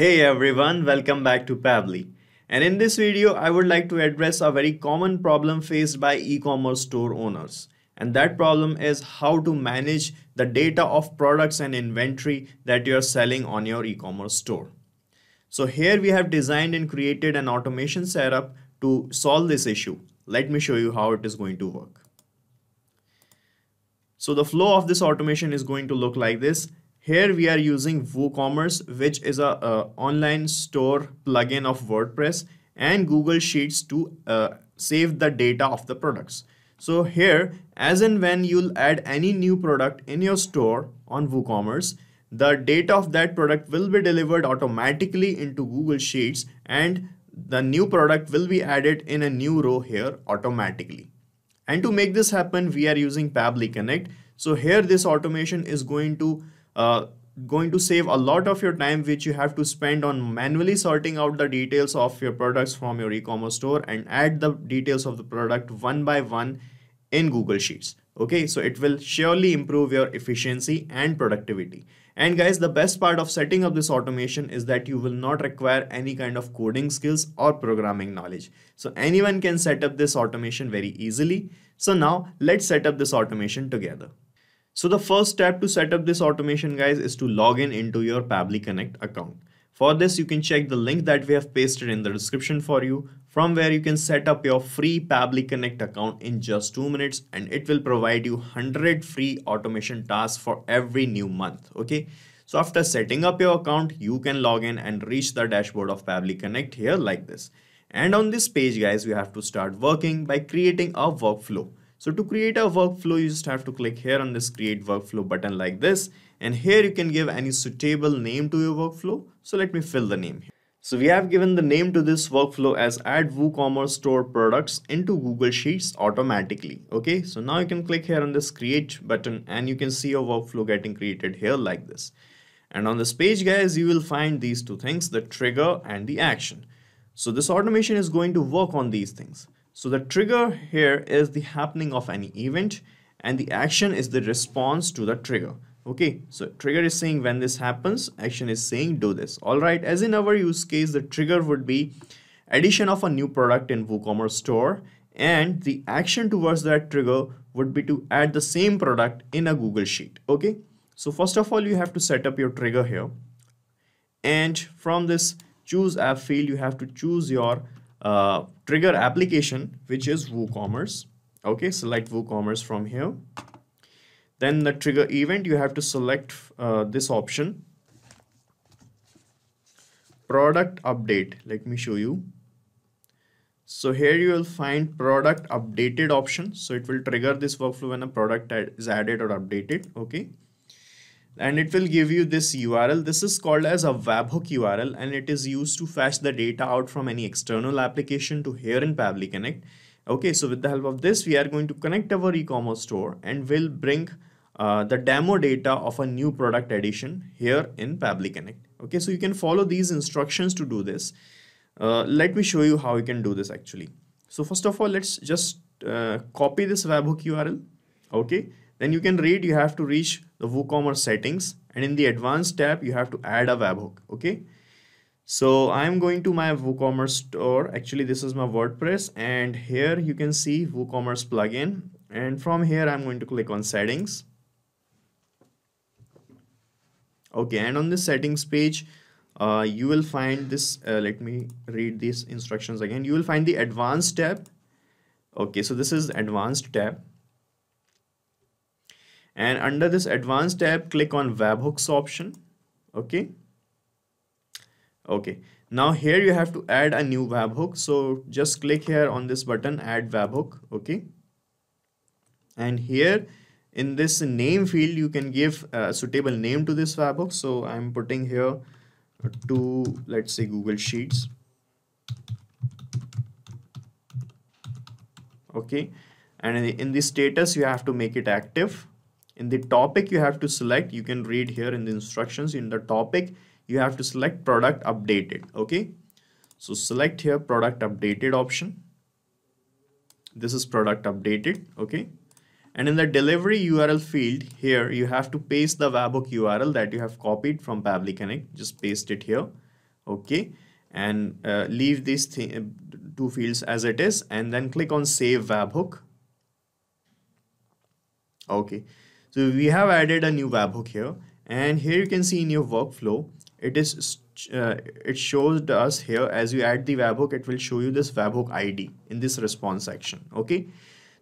Hey everyone, welcome back to Pabbly. And in this video, I would like to address a very common problem faced by e-commerce store owners. And that problem is how to manage the data of products and inventory that you are selling on your e-commerce store. So here we have designed and created an automation setup to solve this issue. Let me show you how it is going to work. So the flow of this automation is going to look like this. Here we are using WooCommerce, which is an online store plugin of WordPress, and Google Sheets to save the data of the products. So here, as and when you'll add any new product in your store on WooCommerce, the data of that product will be delivered automatically into Google Sheets, and the new product will be added in a new row here automatically. And to make this happen, we are using Pabbly Connect. So here this automation is going to save a lot of your time, which you have to spend on manually sorting out the details of your products from your e-commerce store and add the details of the product one by one in Google Sheets. Okay, so it will surely improve your efficiency and productivity. And guys, the best part of setting up this automation is that you will not require any kind of coding skills or programming knowledge. So anyone can set up this automation very easily. So now let's set up this automation together. So the first step to set up this automation, guys, is to log in into your Pabbly Connect account. For this, you can check the link that we have pasted in the description for you, from where you can set up your free Pabbly Connect account in just 2 minutes, and it will provide you 100 free automation tasks for every new month. Okay, so after setting up your account, you can log in and reach the dashboard of Pabbly Connect here like this. And on this page, guys, you have to start working by creating a workflow. So to create a workflow, you just have to click here on this create workflow button like this. And here you can give any suitable name to your workflow. So let me fill the name here. So we have given the name to this workflow as add WooCommerce store products into Google Sheets automatically. Okay, so now you can click here on this create button and you can see your workflow getting created here like this. And on this page, guys, you will find these two things, the trigger and the action. So this automation is going to work on these things. So the trigger here is the happening of any event and the action is the response to the trigger. Okay, so trigger is saying when this happens, action is saying do this. All right, as in our use case, the trigger would be addition of a new product in WooCommerce store, and the action towards that trigger would be to add the same product in a Google Sheet. Okay, so first of all, you have to set up your trigger here, and from this choose app field, you have to choose your trigger application, which is WooCommerce. Okay, select WooCommerce from here. Then the trigger event, you have to select this option, product update. Let me show you. So here you will find product updated option. So it will trigger this workflow when a product is added or updated. Okay, and it will give you this URL. This is called as a webhook URL, and it is used to fetch the data out from any external application to here in Pabbly Connect. Okay, so with the help of this, we are going to connect our e-commerce store and will bring the demo data of a new product addition here in Pabbly Connect. Okay, so you can follow these instructions to do this. Let me show you how you can do this actually. So first of all, let's just copy this webhook URL. Okay, then you can read, you have to reach the WooCommerce settings, and in the advanced tab, you have to add a webhook. Okay, so I'm going to my WooCommerce store. Actually, this is my WordPress, and here you can see WooCommerce plugin. And from here, I'm going to click on settings. Okay, and on this settings page, you will find this. Let me read these instructions again. You will find the advanced tab. Okay, so this is advanced tab. And under this advanced tab, click on webhooks option. Okay. Okay. Now here you have to add a new webhook. So just click here on this button, add webhook. Okay. And here in this name field, you can give a suitable name to this webhook. So I'm putting here to, let's say, Google Sheets. Okay. And in the status, you have to make it active. In the topic, you have to select, you can read here in the instructions, in the topic, you have to select product updated. Okay, so select here product updated option. This is product updated. Okay, and in the delivery URL field here, you have to paste the webhook URL that you have copied from Pabbly Connect. Just paste it here. Okay, and leave these two fields as it is, and then click on Save Webhook. Okay, so we have added a new webhook here, and here you can see in your workflow, it shows us here, as you add the webhook, it will show you this webhook ID in this response section. Okay,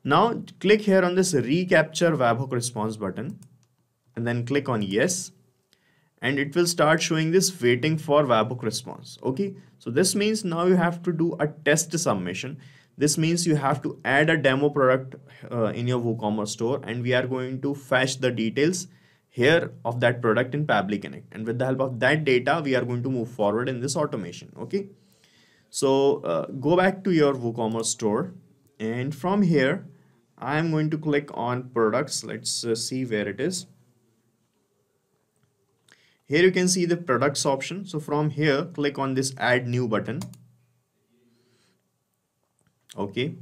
now click here on this recapture webhook response button, and then click on yes, and it will start showing this waiting for webhook response. Okay, so this means now you have to do a test submission. This means you have to add a demo product in your WooCommerce store, and we are going to fetch the details here of that product in Pabbly Connect, and with the help of that data we are going to move forward in this automation. Okay, so go back to your WooCommerce store, and from here I am going to click on products. Let's see where it is. Here you can see the products option, so from here click on this add new button. Okay,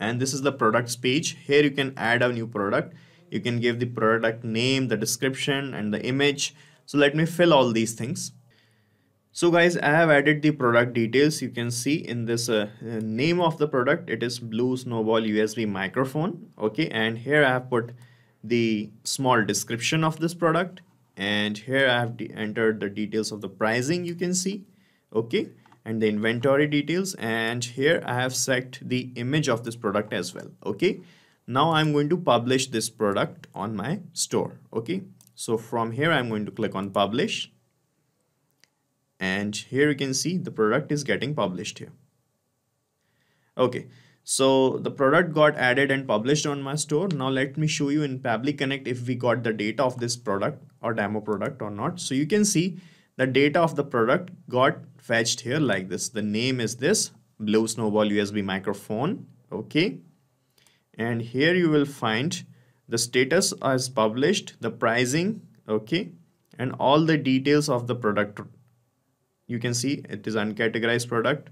and this is the products page. Here you can add a new product. You can give the product name, the description, and the image. So let me fill all these things. So guys, I have added the product details. You can see in this name of the product, it is Blue Snowball USB Microphone. Okay, and here I have put the small description of this product, and here I have entered the details of the pricing, you can see. Okay, and the inventory details, and here I have set the image of this product as well. Okay, now I'm going to publish this product on my store. Okay, so from here I'm going to click on publish, and here you can see the product is getting published here. Okay, so the product got added and published on my store. Now let me show you in Pabbly Connect if we got the data of this product or demo product or not. So you can see the data of the product got fetched here like this. The name is this Blue Snowball USB Microphone. Okay, and here you will find the status as published, the pricing, okay, and all the details of the product. You can see it is uncategorized product,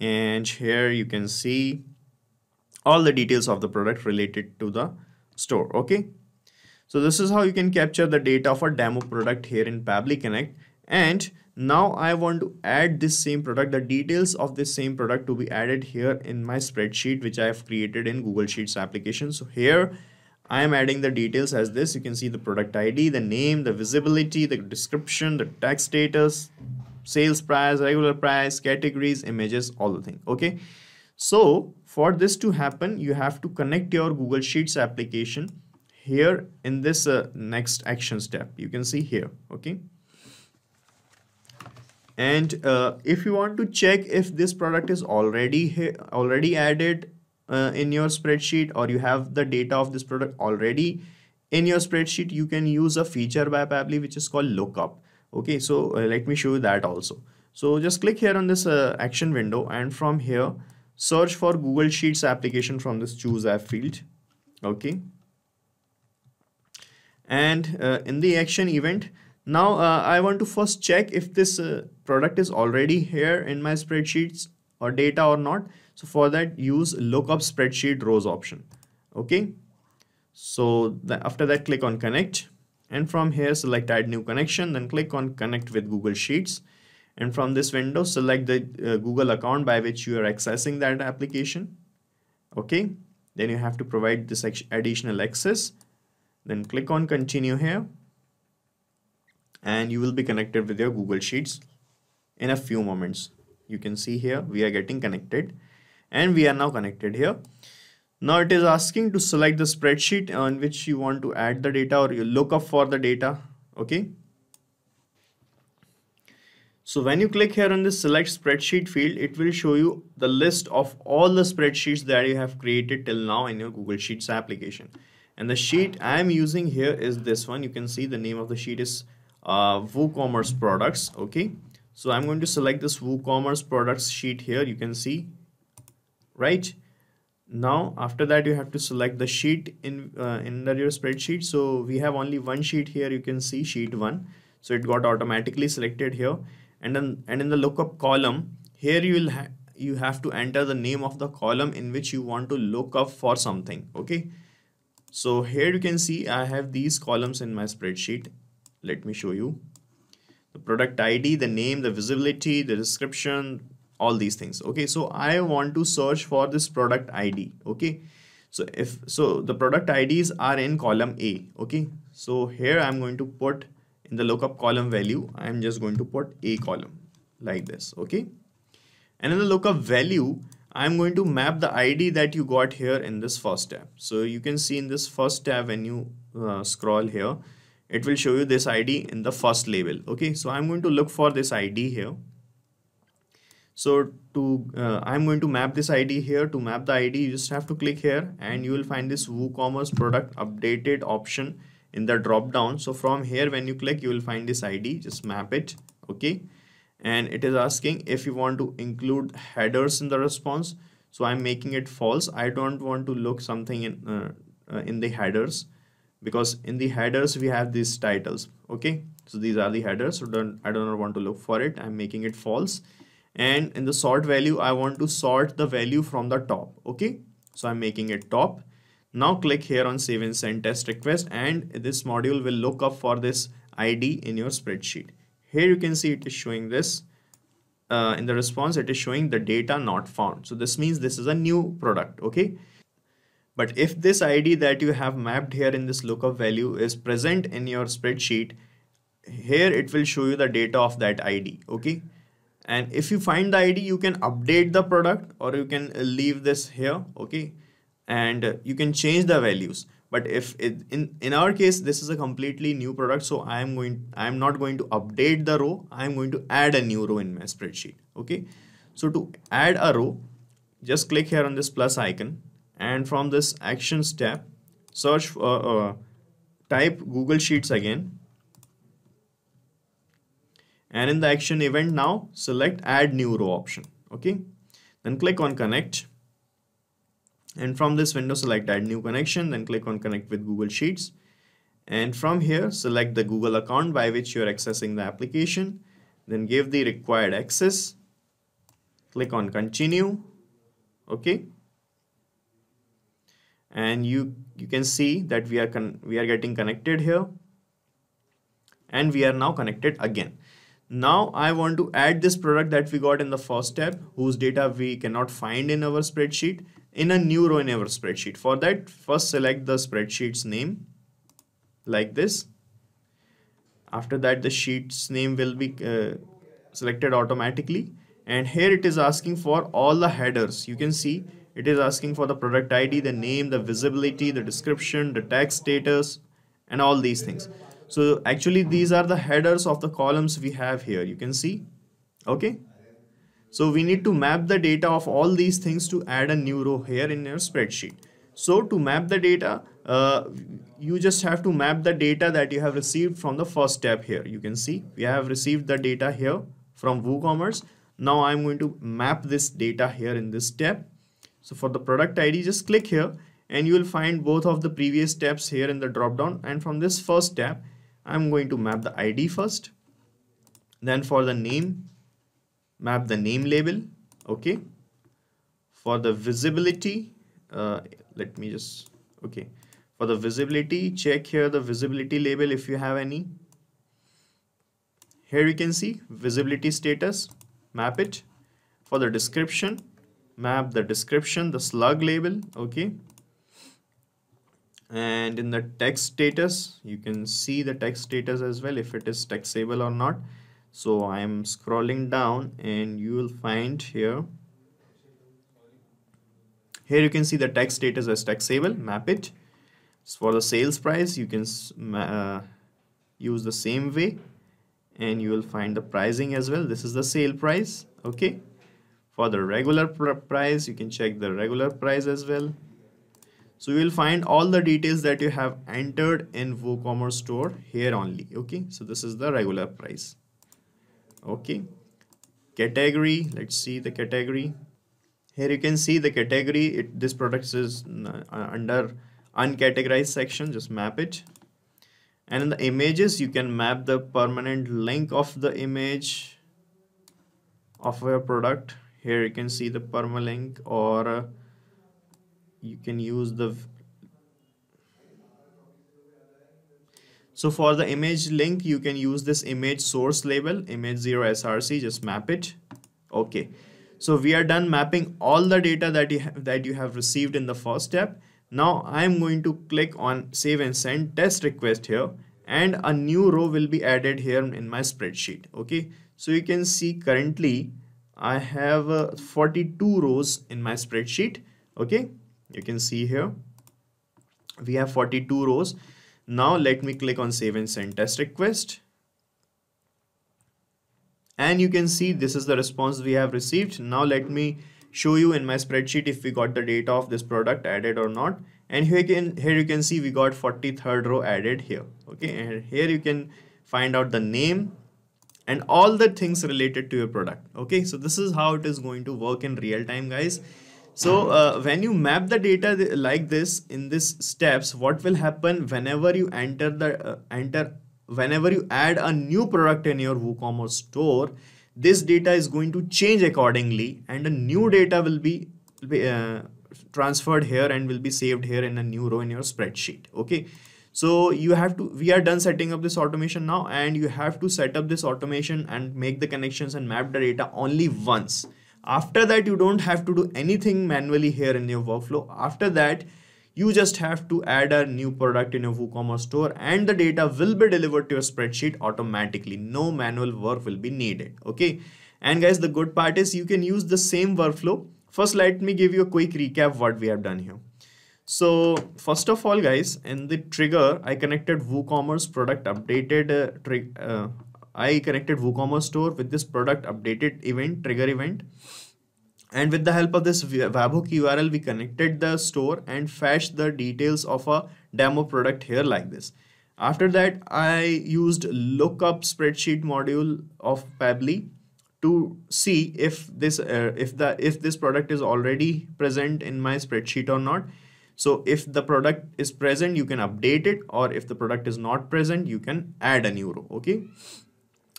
and here you can see all the details of the product related to the store. Okay, so this is how you can capture the data of a demo product here in Pabbly Connect. And now I want to add this same product, the details of this same product to be added here in my spreadsheet, which I have created in Google Sheets application. So here I am adding the details as this. You can see the product ID, the name, the visibility, the description, the tax status, sales price, regular price, categories, images, all the things. Okay, so for this to happen, you have to connect your Google Sheets application here in this next action step. You can see here. Okay, and if you want to check if this product is already added in your spreadsheet, or you have the data of this product already in your spreadsheet, you can use a feature by Pabbly which is called lookup. Okay, so let me show you that also. So just click here on this action window, and from here search for Google Sheets application from this choose app field. Okay, and in the action event, now I want to first check if this product is already here in my spreadsheets or data or not. So for that, use lookup spreadsheet rows option. Okay, so after that click on connect, and from here select add new connection, then click on connect with Google Sheets, and from this window select the Google account by which you are accessing that application. Okay, then you have to provide this additional access, then click on continue here, and you will be connected with your Google Sheets in a few moments. You can see here we are getting connected, and we are now connected here. Now it is asking to select the spreadsheet on which you want to add the data, or you look up for the data. Okay, so when you click here on the select spreadsheet field, it will show you the list of all the spreadsheets that you have created till now in your Google Sheets application. And the sheet I am using here is this one. You can see the name of the sheet is WooCommerce products. Okay, so I'm going to select this WooCommerce products sheet here. You can see right now. After that, you have to select the sheet in your spreadsheet. So we have only one sheet here. You can see sheet 1, so it got automatically selected here. And then in the lookup column here, you have to enter the name of the column in which you want to look up for something. Okay, so here you can see I have these columns in my spreadsheet. Let me show you. the product ID, the name, the visibility, the description, all these things. Okay, so I want to search for this product ID. Okay, so if so, the product IDs are in column A. Okay, so here I'm going to put in the lookup column value, I'm just going to put A column like this. Okay, and in the lookup value, I'm going to map the ID that you got here in this first tab. So you can see in this first tab, when you scroll here, it will show you this ID in the first label. Okay, so I'm going to look for this ID here. So to I'm going to map this ID here. To map the ID, you just have to click here and you will find this WooCommerce product updated option in the drop down. So from here, when you click, you will find this ID, just map it. Okay, and it is asking if you want to include headers in the response. So I'm making it false. I don't want to look something in the headers, because in the headers we have these titles. Okay, so these are the headers, so I don't want to look for it. I'm making it false. And in the sort value, I want to sort the value from the top. Okay, so I'm making it top. Now click here on save and send test request, and this module will look up for this ID in your spreadsheet. Here you can see it is showing this in the response, it is showing the data not found. So this means this is a new product. Okay, but if this ID that you have mapped here in this lookup value is present in your spreadsheet, here it will show you the data of that ID. Okay, and if you find the ID, you can update the product or you can leave this here. Okay, and you can change the values. But if in our case, this is a completely new product, so I'm not going to update the row. I'm going to add a new row in my spreadsheet. Okay, so to add a row, just click here on this plus icon, and from this actions tab, search for type Google Sheets again, and in the action event now select add new row option. Okay, then click on connect. And from this window, select add new connection, then click on connect with Google Sheets. And from here, select the Google account by which you're accessing the application, then give the required access, click on continue. Okay. And you can see that we are getting connected here. And we are now connected again. Now I want to add this product that we got in the first tab, whose data we cannot find in our spreadsheet, in a new row in our spreadsheet. For that, first select the spreadsheet's name like this. After that, the sheet's name will be selected automatically, and here it is asking for all the headers. You can see it is asking for the product ID, the name, the visibility, the description, the tag status, and all these things. So actually these are the headers of the columns we have here, you can see. Okay, so we need to map the data of all these things to add a new row here in your spreadsheet. So to map the data, you just have to map the data that you have received from the first tab here. You can see we have received the data here from WooCommerce. Now I'm going to map this data here in this tab. So for the product ID, just click here and you will find both of the previous tabs here in the drop down. And from this first tab, I'm going to map the ID first. Then for the name, map the name label. Okay, for the visibility, for the visibility, check here the visibility label if you have any. Here you can see visibility status, map it. For the description, map the description, the slug label. Okay, and in the text status, you can see the text status as well, if it is taxable or not. So I am scrolling down and you will find here you can see the text status as taxable, map it. For the sales price, you can use the same way, and you will find the pricing as well. This is the sale price. Okay, for the regular price, you can check the regular price as well. So you will find all the details that you have entered in WooCommerce store here only. Okay, so this is the regular price. Okay, category, let's see the category. Here you can see the category. This product is under uncategorized section, just map it. And in the images, you can map the permanent link of the image of your product. Here you can see the permalink, or So for the image link, you can use this image source label, image0 src, just map it. Okay, so we are done mapping all the data that you have received in the first step. Now I am going to click on save and send test request here, and a new row will be added here in my spreadsheet. Okay, so you can see currently I have 42 rows in my spreadsheet. Okay, you can see here we have 42 rows. Now let me click on save and send test request, and you can see this is the response we have received. Now let me show you in my spreadsheet if we got the data of this product added or not. And here you can see we got 43rd row added here. Okay, and here you can find out the name and all the things related to your product. Okay, so this is how it is going to work in real time, guys. So when you map the data like this in this steps, what will happen whenever you add a new product in your WooCommerce store, this data is going to change accordingly, and a new data will be transferred here and will be saved here in a new row in your spreadsheet. Okay, so we are done setting up this automation now, and you have to set up this automation and make the connections and map the data only once. After that, you don't have to do anything manually here in your workflow. After that, you just have to add a new product in your WooCommerce store, and the data will be delivered to your spreadsheet automatically. No manual work will be needed. Okay, and guys, the good part is you can use the same workflow. First, let me give you a quick recap what we have done here. So first of all, guys, in the trigger, I connected WooCommerce product updated I connected WooCommerce store with this product updated event, trigger event, and with the help of this webhook URL, we connected the store and fetched the details of a demo product here like this. After that, I used lookup spreadsheet module of Pabbly to see if this product is already present in my spreadsheet or not. So if the product is present, you can update it, or if the product is not present, you can add a new row. Okay,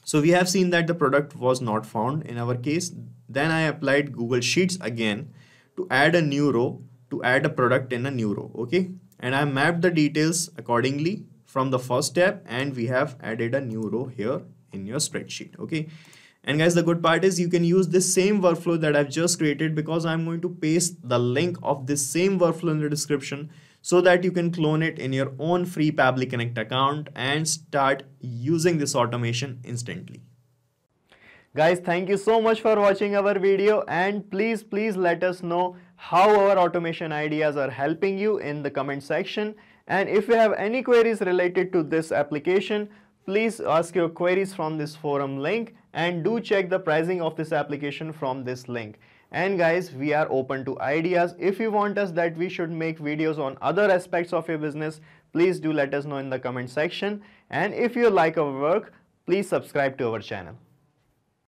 so we have seen that the product was not found in our case. Then I applied Google Sheets again to add a new row, to add a product in a new row. Okay, and I mapped the details accordingly from the first step, and we have added a new row here in your spreadsheet. Okay, and guys, the good part is you can use this same workflow that I've just created, because I'm going to paste the link of this same workflow in the description so that you can clone it in your own free Pabbly Connect account and start using this automation instantly. Guys, thank you so much for watching our video, and please let us know how our automation ideas are helping you in the comment section. And if you have any queries related to this application, please ask your queries from this forum link, and do check the pricing of this application from this link. And guys, we are open to ideas. If you want us that we should make videos on other aspects of your business, please do let us know in the comment section. And if you like our work, please subscribe to our channel.